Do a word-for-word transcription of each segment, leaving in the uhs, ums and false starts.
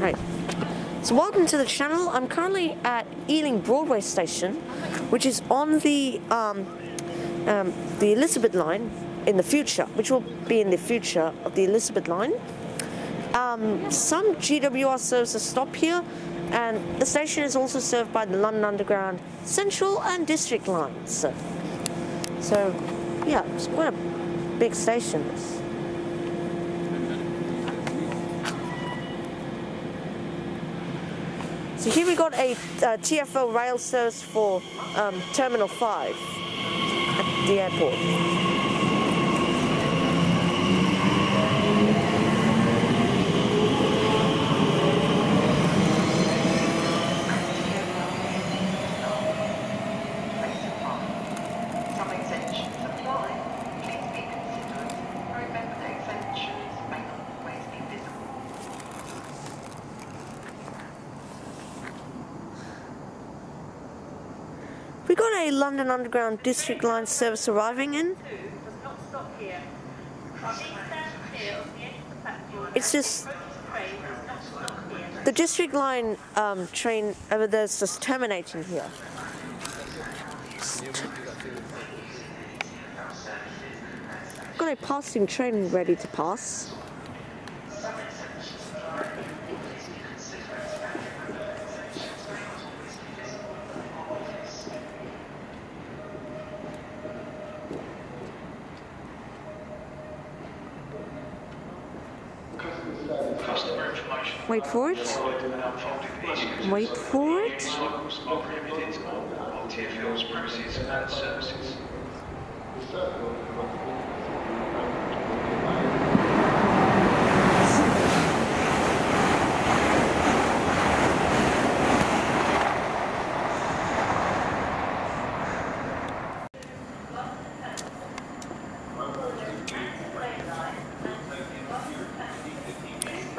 Right. So welcome to the channel. I'm currently at Ealing Broadway station, which is on the um, um, the Elizabeth line in the future, which will be in the future of the Elizabeth line. Um, some G W R services stop here, and the station is also served by the London Underground, Central and District lines. So, yeah, it's quite a big station. So here we got a uh, T F L rail service for um, Terminal five at the airport. Some extensions apply. Please be considerate. Remember the extensions may not always be visible. We got a London Underground District Line service arriving in. It's just the District Line um, train over there's just terminating here. Got a passing train ready to pass. Wait for it. Wait for it.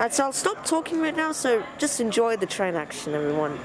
Right, so I'll stop talking right now, so just enjoy the train action, everyone.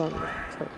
from. So.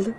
little.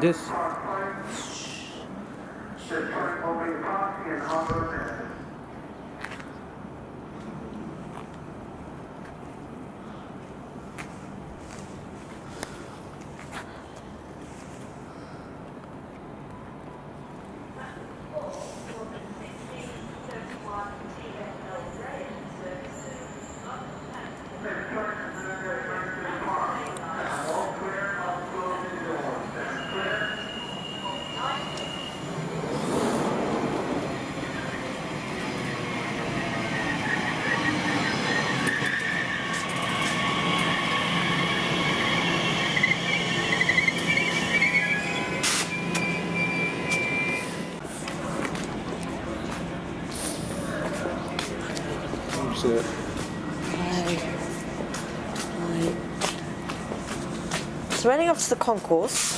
This So we're heading off to the concourse.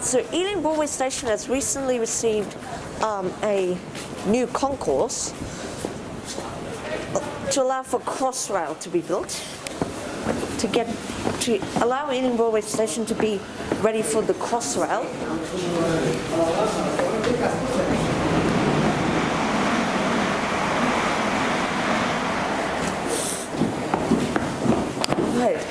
So Ealing Broadway Station has recently received um, a new concourse to allow for Crossrail to be built, to get to allow Ealing Broadway Station to be ready for the Crossrail. Right.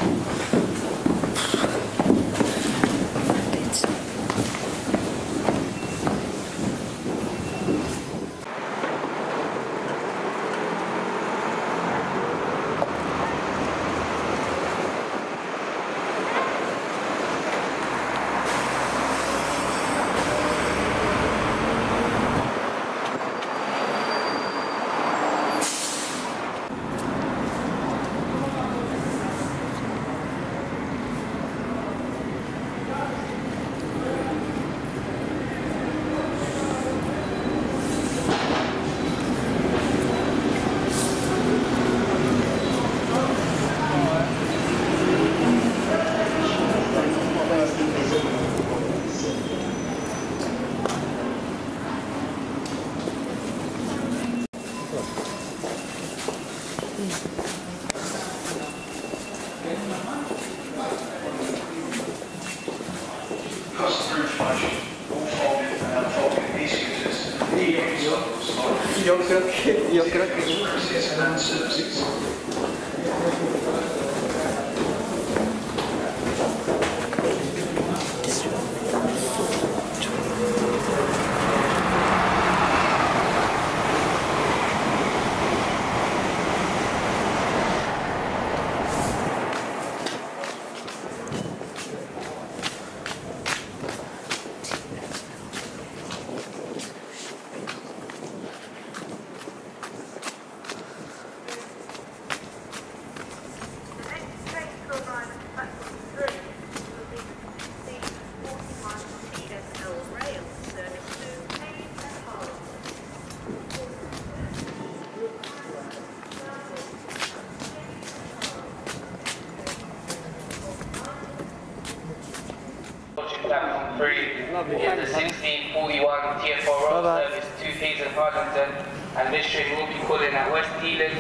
It's a sixteen forty-one T F L road service to Hayes and Harlington, and this train will be calling at West Ealing,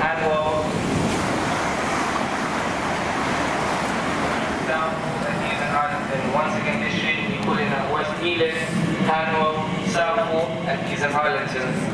Hanover, South, and Hayes and Harlington. Once again, this train will be calling at West Ealing, Hanover, Southall, and Hayes and Harlington.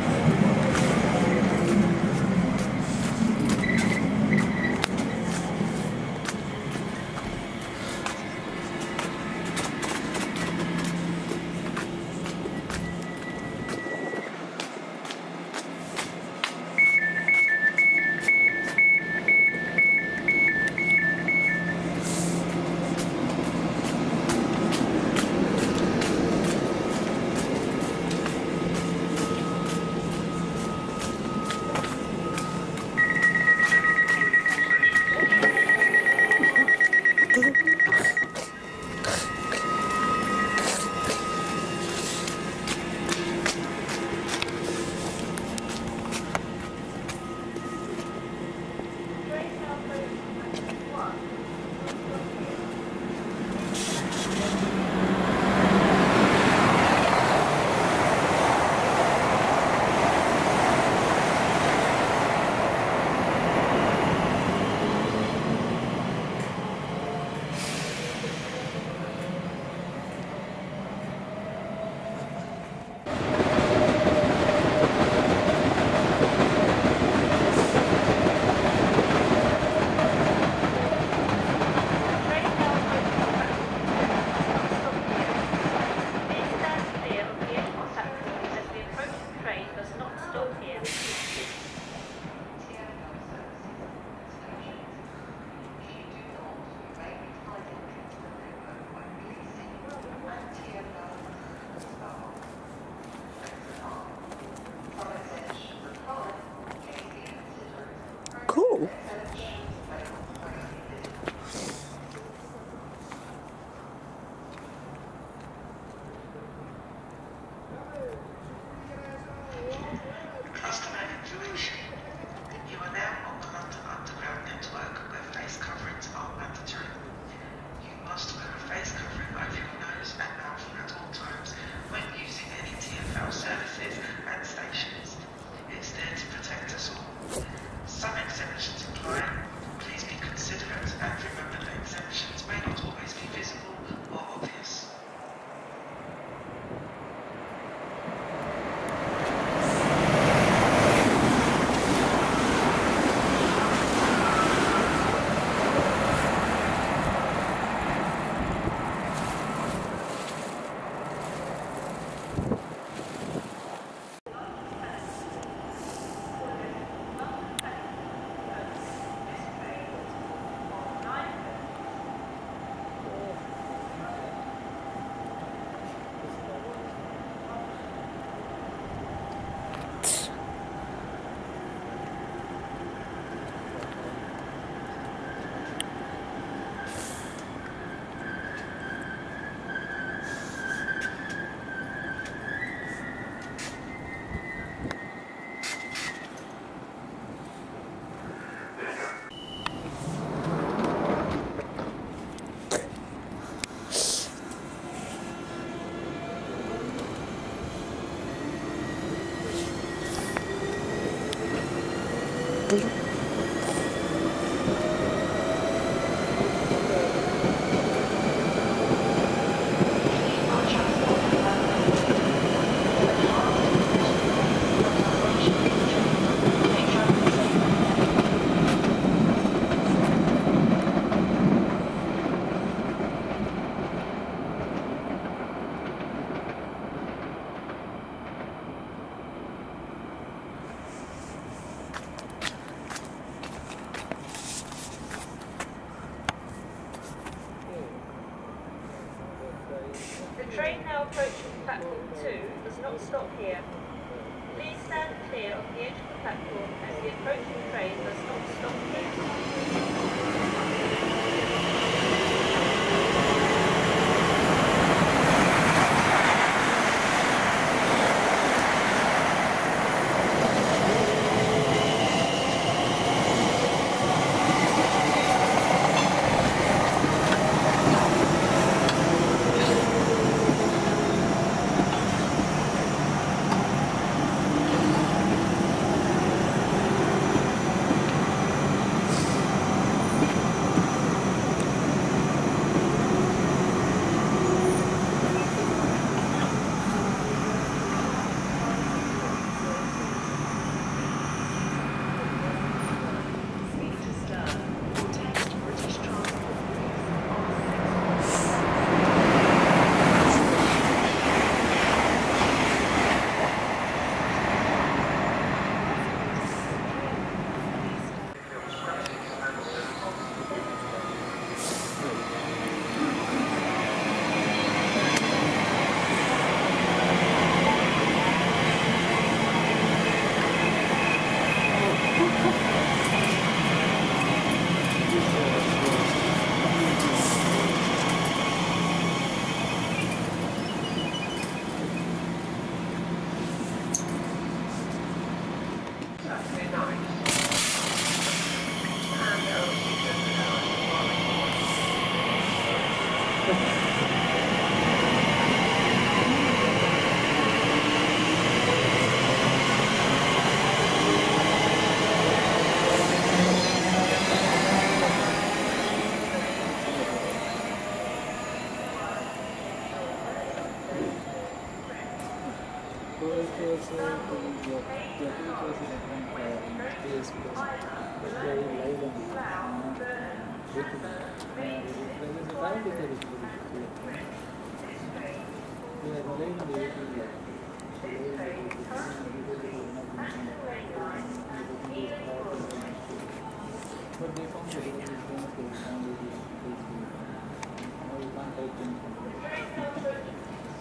cool.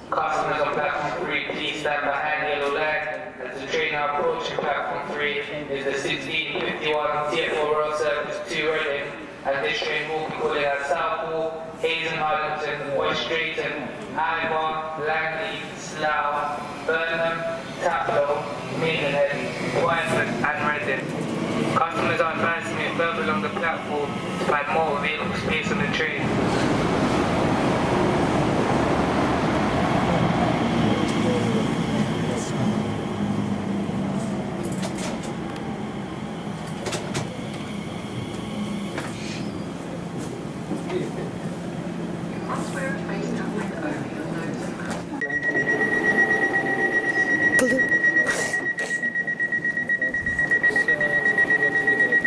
Customers on platform three, please stand behind yellow line as the train now approaching platform three is the sixteen fifty-one T F L District will be calling at Southall, Hayes and Harlington, West Drayton, Ivor, Langley, Slough, Burnham, Taplow, Maidenhead, Windsor and Reading. Customers are advised to move further along the platform to find more available space on the train.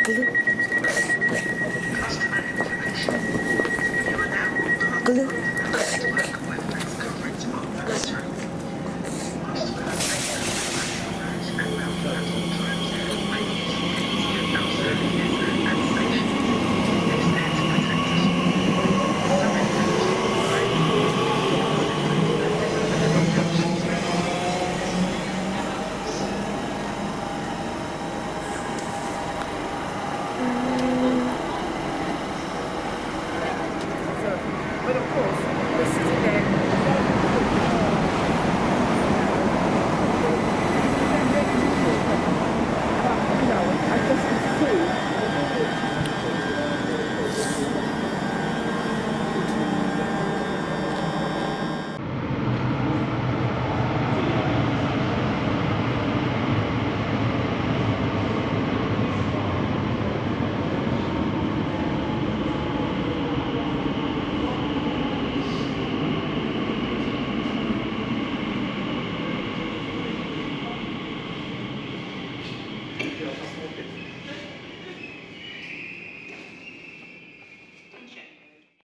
Blue. Blue.